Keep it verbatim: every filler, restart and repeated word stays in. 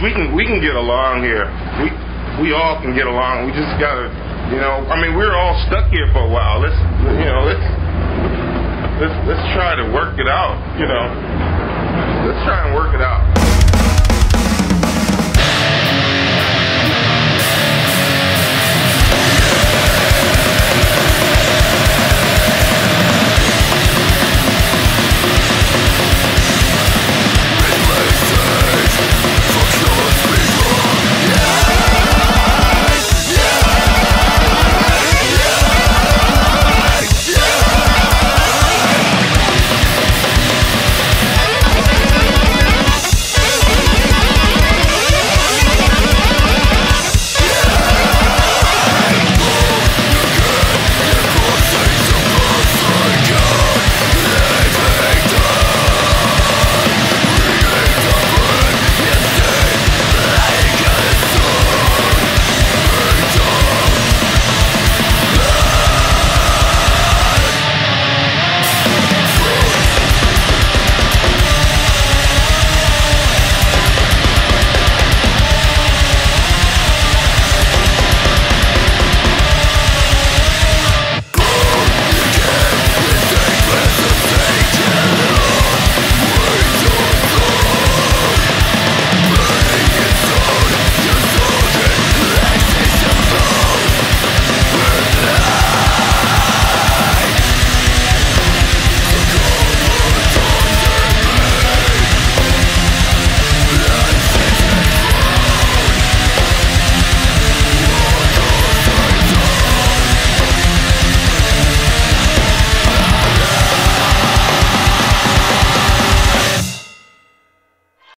peace. We can we can get along here. We we all can get along. We just gotta, you know. I mean, we're all stuck here for a while. Let's you know let's let's let's try to work it out. You know.